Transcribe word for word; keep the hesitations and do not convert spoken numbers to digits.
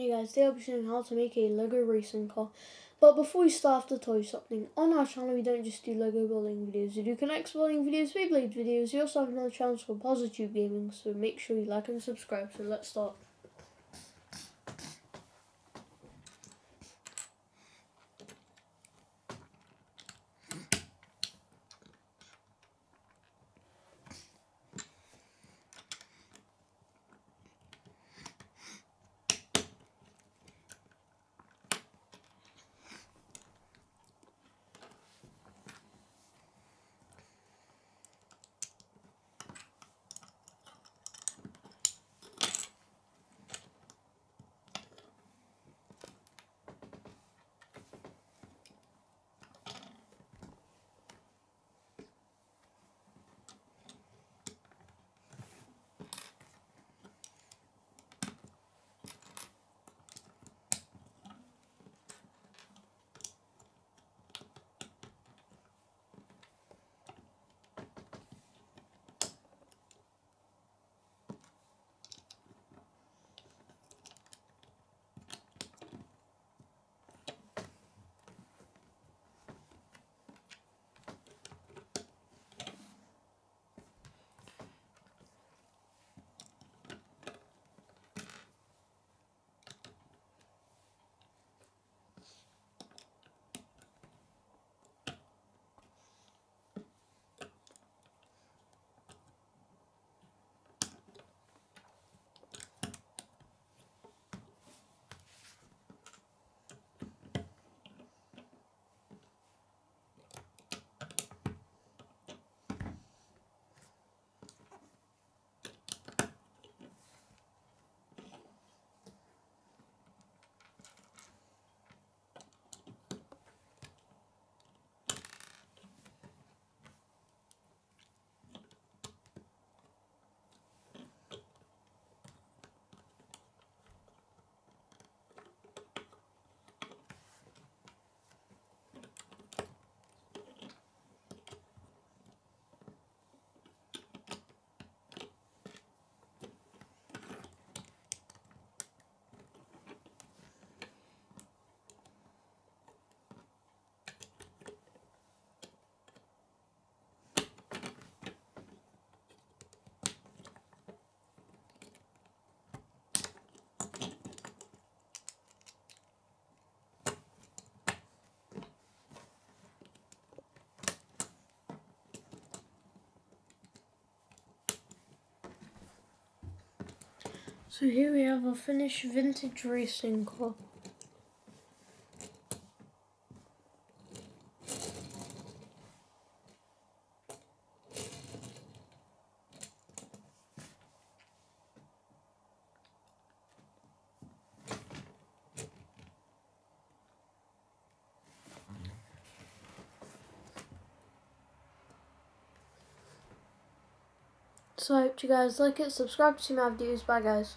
Hey guys, today I'll be showing how to make a Lego racing car. But before we start, I have to tell you something. On our channel, we don't just do Lego building videos. We do Connects building videos, Beyblade videos. We also have another channel called Parsatube Gaming, so make sure you like and subscribe. So let's start. So here we have a finished vintage racing car. So I hope you guys like it, subscribe to my videos, bye guys.